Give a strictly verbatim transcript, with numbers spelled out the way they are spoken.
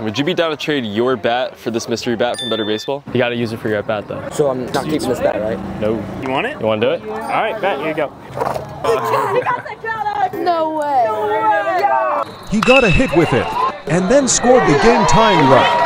Would you be down to trade your bat for this mystery bat from Better Baseball? You gotta use it for your bat though. So I'm not keeping this bat, right? No. You want it? You wanna do it? Alright, bat, here you go. He got the cutout! No way! No way! Yeah. He got a hit with it, and then scored the game-tying run.